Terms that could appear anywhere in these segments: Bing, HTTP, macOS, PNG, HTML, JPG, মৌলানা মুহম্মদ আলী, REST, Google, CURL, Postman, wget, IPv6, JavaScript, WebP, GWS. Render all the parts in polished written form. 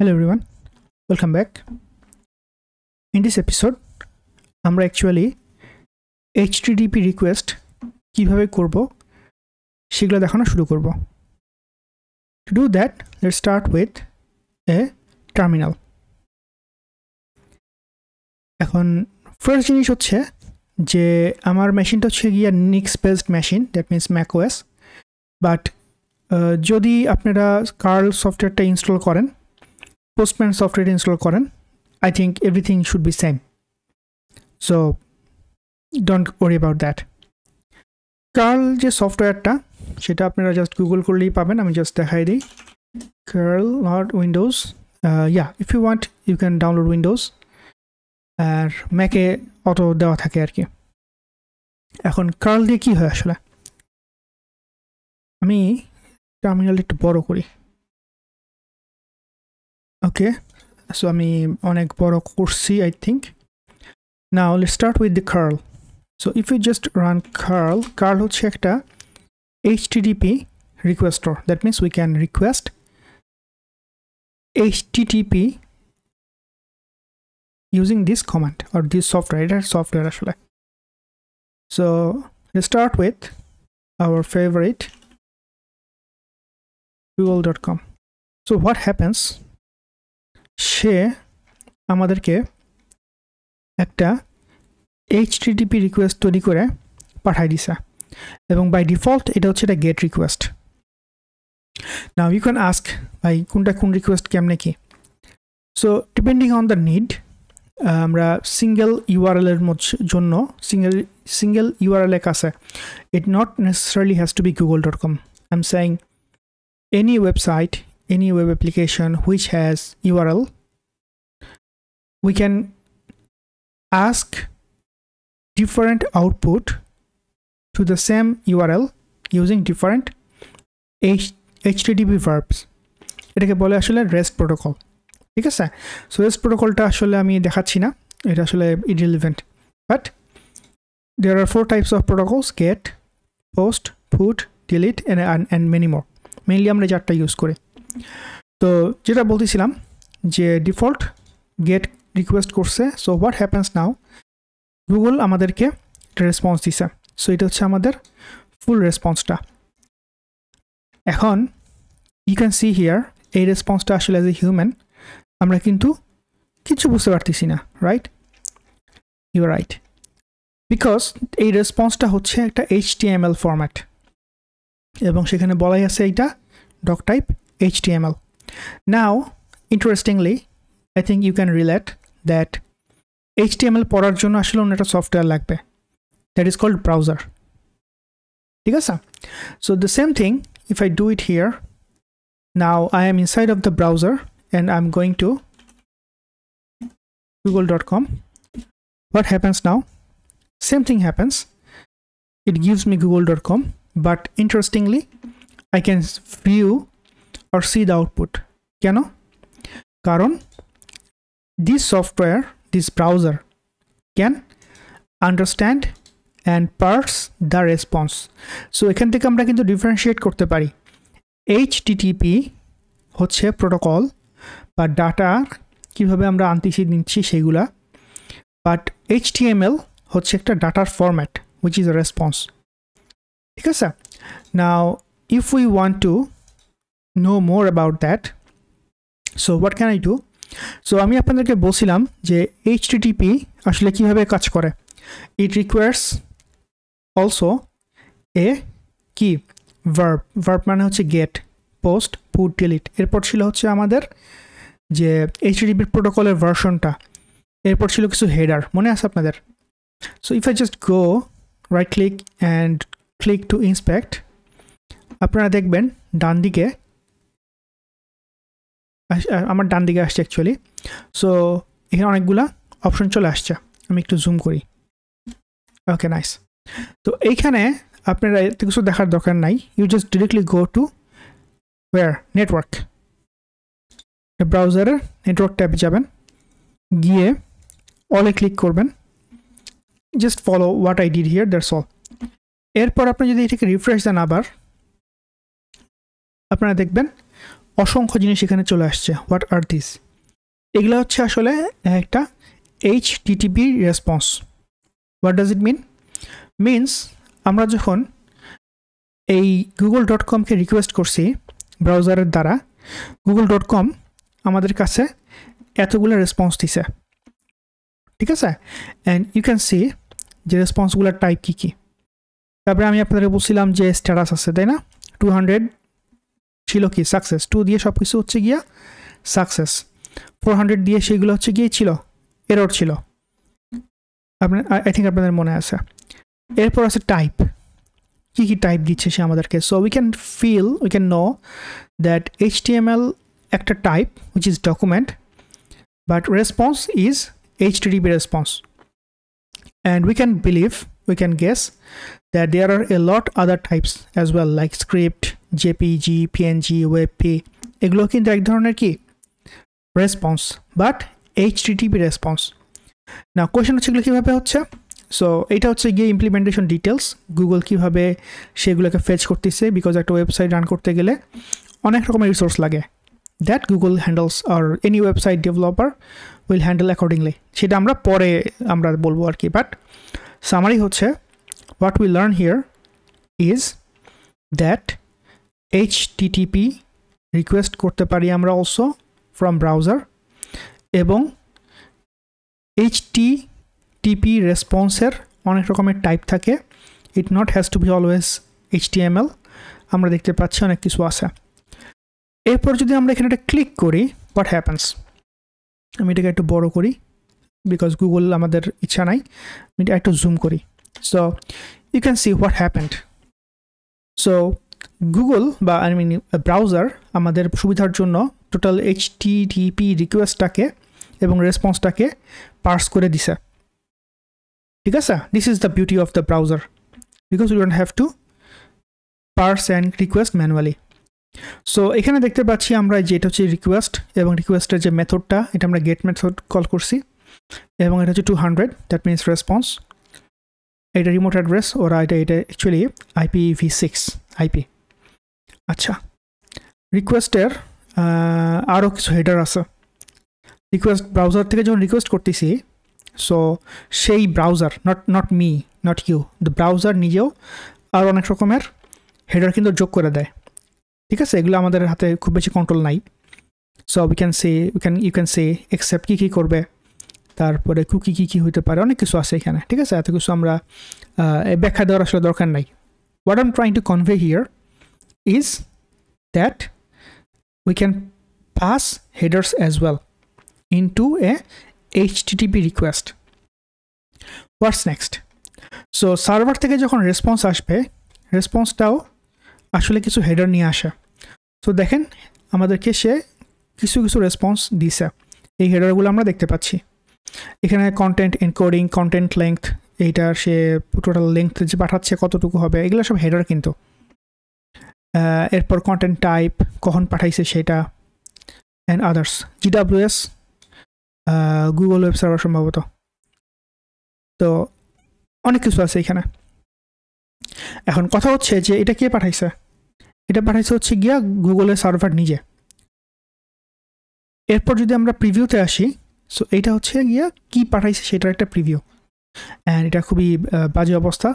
Hello everyone, welcome back. In this episode আমরা actually HTTP request কিভাবে করব সেগুলো দেখানো শুরু করব। To do that, let's start with a terminal. এখন first জিনিস হচ্ছে যে আমার মেশিনটা হচ্ছে গিয়া NIC based machine, that means macOS, but যদি আপনারা CURL সফটওয়্যারটা ইনস্টল করেন Postman software install current, I think everything should be same, so don't worry about that. CURL je software ta seta apnara just google korlei paben, ami just dekhai dei curl not windows. Yeah, if you want you can download windows ar mac e auto dewa thake ar ki. Ekhon curl diye ki hoy ashole ami terminal ekটু boro kori. Okay, so ami onek boro korchi, I think. Now let's start with the curl. So if you just run curl hocche ekta HTTP requester, that means we can request HTTP using this command or this software, right? Software ashole. So let's start with our favorite google.com. So what happens, সে আমাদেরকে একটা HTTP request তৈরি করে পাঠাই দিছে এবং by default এটা হচ্ছে এটা get request. Now you can ask ভাই কোনটা কোন রিকোয়েস্ট কেমনে কি। So depending on the need আমরা সিঙ্গেল ইউআরএল এর জন্য সিঙ্গেল ইউআরএল এক আছে, it not necessarily has to be google.com. I am saying any website, any web application which has URL, we can ask different output to the same URL using different HTTP verbs. এটাকে বলে আসলে REST protocol, ঠিক আছে? So REST protocolটা আসলে আমি দেখাচ্ছি না, এটা আসলে irrelevant, but there are four types of protocols: get, post, put, delete and many more. Mainly আমরা যেটা ইউজ করি। তো যেটা বলতেছিলাম যে ডিফল্ট গেট রিকোয়েস্ট করছে। So what happens now, Google আমাদেরকে রেসপন্স দিছে। সো এটা হচ্ছে আমাদের ফুল রেসপন্সটা। এখন ইউ ক্যান সি হিয়ার এই রেসপন্সটা আসলে অ্যাজ এ হিউম্যান আমরা কিন্তু কিছু বুঝতে পারতেছি না, right? You are right, because এই রেসপন্সটা হচ্ছে একটা HTML ফরম্যাট এবং সেখানে বলাই আছে এইটা doc type HTML. Now interestingly, I think you can relate that HTML পড়ার জন্য আসলে একটা সফটওয়্যার লাগবে, that is called browser, ঠিক আছে? So the same thing, if I do it here, now I am inside of the browser and I'm going to google.com. what happens now, same thing happens, it gives me google.com, but interestingly I can view or see the output. Keno? Karon this software, this browser can understand and parse the response. So ekhan theke amra kintu differentiate korte pari. HTTP হচ্ছে protocol বা data কিভাবে আমরা আনতেছি নিচ্ছি সেগুলা, but HTML হচ্ছে একটা data format which is a response, ঠিক আছে? Now if we want to know more about that, so what can I do? So আমি আপনাদেরকে বলছিলাম যে HTTP আসলে কিভাবে কাজ করে। It requires also a key verb, verb মানে হচ্ছে get, post, put, delete. এরপর ছিল হচ্ছে আমাদের যে HTTP প্রোটোকলের ভার্সনটা, এরপর ছিল কিছু হেডার, মনে আছে আপনাদের? So if I just go right click and click to inspect, আপনারা দেখবেন ডান দিকে আমার ডান দিকে আসছে অ্যাকচুয়ালি। সো এখানে অনেকগুলা অপশন চলে আসছে, আমি একটু জুম করি। Okay nice. তো এইখানে আপনারা এত কিছু দেখার দরকার নাই, you just directly go to your network, ব্রাউজারের নেটওয়ার্ক ট্যাবে যাবেন, গিয়ে অলে ক্লিক করবেন, just follow what I did here, that's all. এরপর আপনি যদি এটাকে রিফ্রেশ দেন আবার, আপনারা দেখবেন অসংখ্য জিনিস এখানে চলে আসছে হোয়াট আর দিস এগুলা হচ্ছে আসলে একটা HTTP response what does it mean means আমরা যখন এই google.com কে রিকোয়েস্ট করছি ব্রাউজারের দ্বারা google.com আমাদের কাছে এতগুলা রেসপন্স দিছে ঠিক আছে এন্ড ইউ ক্যান সি যে রেসপন্স গুলা টাইপ কি কি তারপরে আমি আপনাদের বলছিলাম যে স্ট্যাটাস আছে তাই না 200 ছিল কি সাকসেস 2 দিয়ে সবকিছু হচ্ছে গিয়া সাকসেস 400 দিয়ে সেগুলো হচ্ছে গিয়ে ছিল এরর ছিল আপনারা আই থিংক আপনাদের মনে আছে এরপর আছে টাইপ কি টাইপ দিচ্ছে সে আমাদেরকে so we can know that HTML একটা type which is document but response is HTTP response and we can believe we can guess that there are a lot other types as well like script JPG PNG WebP এগুলো কিন্তু এক ধরনের কি response but HTTP response now question হচ্ছে এগুলো কিভাবে হচ্ছে So, এটা হচ্ছে গিয়ে ইমপ্লিমেন্টেশন ডিটেইলস গুগল কিভাবে সেগুলোকে ফেচ করতেছে বিকজ একটা ওয়েবসাইট রান করতে গেলে অনেক রকমের রিসোর্স লাগে that Google handles or any website developer will handle accordingly সেটা আমরা পরে বলবো আর কি বাট সামারি হচ্ছে what we learn here is that HTTP request করতে পারি আমরা অলসো ফ্রম ব্রাউজার এবং HTTP response অনেক রকমের টাইপ থাকে it not has to be always HTML আমরা দেখতে পাচ্ছি অনেক কিছু আছে এরপর যদি আমরা এখানে একটা ক্লিক করি what happens আমি এটাকে একটু বড় করি because Google আমাদের ইচ্ছা নাই আমি এটা একটু জুম করি so you can see what happened so Google বা I mean browser আমাদের সুবিধার জন্য total HTTP requestটাকে এবং responseটাকে parse করে দিছে This is the beauty of the browser because we don't have to parse and request manually. So, এখানে দেখতে পাচ্ছি আমরা যেটা হচ্ছে request এবং requestের যে মেথডটা এটা আমরা get method কল করছি এবং এটা হচ্ছে 200 that means response এটা remote address or এটা actually IPv6 IP আচ্ছা requester আরো কিছু হেডার আছে request browser থেকে যখন request করতেছি So, সেই browser, not me, not you. The browser নিজেও আর অনেক রকমের header কিন্তু যোগ করে দেয় ঠিক আছে এগুলো আমাদের হাতে খুব বেশি কন্ট্রোল নাই So, you can say accept কি করবে তারপরে cookie কি হতে পারে অনেক কিছু আছে এখানে ঠিক আছে এত কিছু আমরা ব্যাখ্যা দেওয়ার আসলে দরকার নাই What I'm trying to convey here is that we can pass headers as well into a HTTP request. What's next? So server থেকে যখন response আসবে, response টাও আসলে কিছু header নিয়ে আসে। So দেখেন আমাদেরকে সে কিছু কিছু response দিছে। এই header গুলো আমরা দেখতে পাচ্ছি। এখানে content encoding, content length, এইটার সে total length যে পাঠাচ্ছে কতটুকু হবে, এগুলো সব header কিন্তু। এরপর content type, কখন পাঠাইছে সেটা and others. GWS Google web server সম্ভবত তো অনেক কিছু আছে এখানে এখন কথা হচ্ছে যে এটা কে পাঠাইছে এটা পাঠাইছে হচ্ছে গিয়া গুগল এর সার্ভার নিজে এরপর যদি আমরা প্রিভিউতে আসি সো এটা হচ্ছে গিয়া কি পাঠাইছে সেটার একটা প্রিভিউ এন্ড এটা খুবই বাজে অবস্থা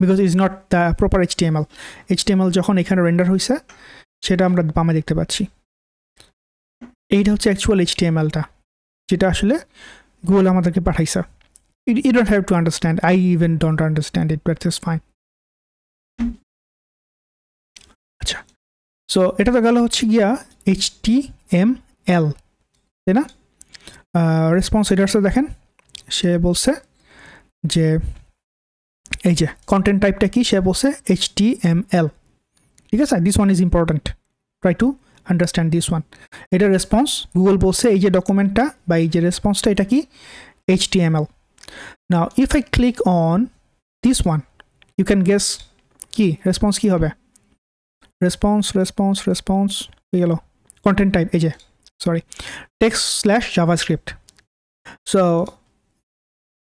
because it's not the proper HTML যখন এখানে রেন্ডার হইছে সেটা আমরা বামে দেখতে পাচ্ছি এইটা হচ্ছে অ্যাকচুয়াল HTML টা যেটা আসলে গুগল আমাদেরকে পাঠাইছে you don't have to understand I even don't understand it but that's fine আচ্ছা সো এটা তো গেল হচ্ছে গিয়া HTML তাই না রেসপন্স হেডারসে দেখেন সে বলছে যে এই যে কন্টেন্ট টাইপটা কি সে বলছে HTML ঠিক আছে this one is important try to understand this one এটা রেসপন্স গুগল বলছে এই যে ডকুমেন্টটা বা এই যে রেসপন্সটা এটা কি HTML now if I click on this one you can guess কি রেসপন্স কি হবে রেসপন্স হলো কন্টেন্ট টাইপ এই যে sorry text/javascript so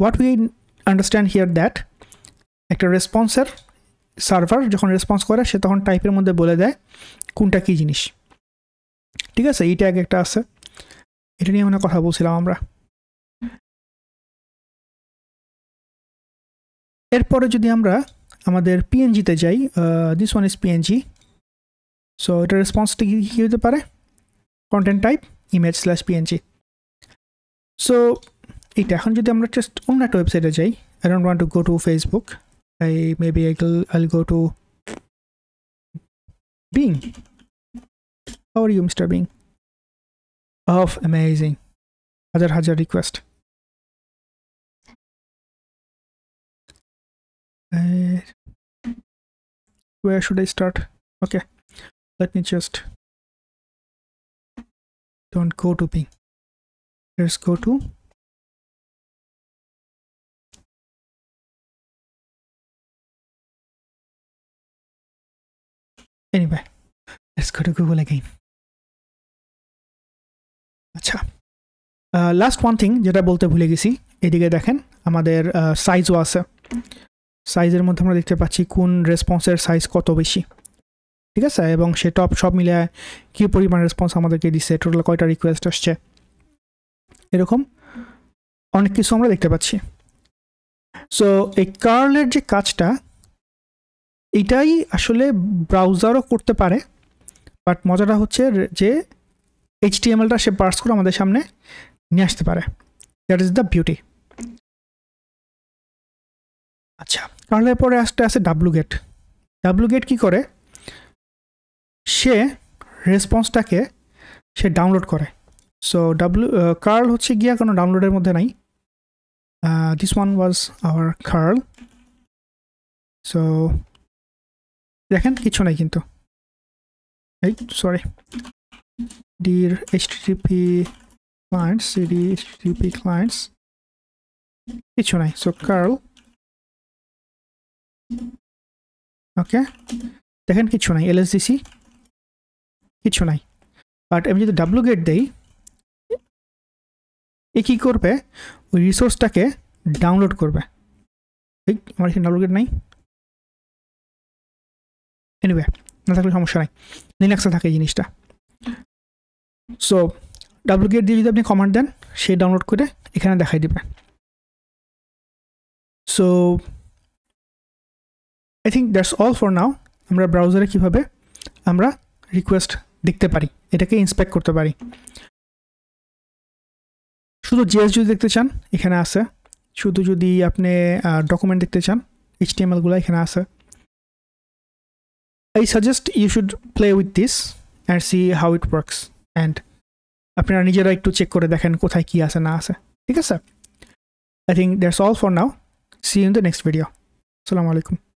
what we understand here that একটা রেসপন্সের সার্ভার যখন রেসপন্স করে সে তখন টাইপের মধ্যে বলে দেয় কোনটা কি জিনিস ঠিক আছে এইটা আগে একটা আছে এটা নিয়ে আমরা কথা বলছিলাম আমরা এরপরে যদি আমরা আমাদের png তে যাই this one is png so এটা রেসপন্স টি কি হতে পারে content type image/png so এটা এখন যদি আমরা জাস্ট অন্য একটা ওয়েবসাইটে যাই I don't want to go to Facebook maybe I'll go to Bing how are you Mr. Bing oh amazing হাজার request where should I start okay let me just don't go to Bing let's go to anyway let's go to Google again acha last one thing jeta bolte bhule gechi edike dekhen amader size o ache size er moddhe amra dekhte pacchi kon response er size koto beshi ঠিক আছে এবং সেটা সব মিলে কি পরিমাণ response আমাদেরকে দিছে টোটাল কয়টা রিকোয়েস্ট আসছে এরকম অনেক কিছু আমরা দেখতে পাচ্ছি সো এই কার্লের যে কাজটা এটাই আসলে ব্রাউজারও করতে পারে বাট মজাটা হচ্ছে যে HTML টা সে পার্স করে আমাদের সামনে নিয়ে আসতে পারে দ্যাট ইজ দ্য বিউটি আচ্ছা কার্লের পরে আসতে আছে wget wget কি করে সে রেসপন্সটাকে সে ডাউনলোড করে সো curl হচ্ছে গিয়া কোনো ডাউনলোডের মধ্যে নাই this one was our curl so দেখেন কিছু নাই কিন্তু এই সরি dear http clients কিছু নাই সো curl ওকে দেখেন কিছু নাই lsdc কিছু নাই বাট আমি যদি wget দেই এ কি করবে ওই রিসোর্সটাকে ডাউনলোড করবে ঠিক আমার এখানে wget নাই এনিওয়ে না থাকলে সমস্যা নাই লিনাক্সে থাকে জিনিসটা সো wget দিয়ে যদি আপনি কমান্ড দেন সে ডাউনলোড করে এখানে দেখাই দিবে so I think that's all for now আমরা ব্রাউজারে কিভাবে আমরা রিকোয়েস্ট দেখতে পারি এটাকে ইন্সপেক্ট করতে পারি শুধু জেএস যদি দেখতে চান এখানে আছে শুধু যদি আপনি ডকুমেন্ট দেখতে চান এইচটিএমএল গুলো এখানে আছে I suggest you should play with this and see how it works and আপনারা নিজেরা একটু চেক করে দেখেন কোথায় কি আছে না আছে ঠিক আছে I think that's all for now see you in the next video আসসালামু আলাইকুম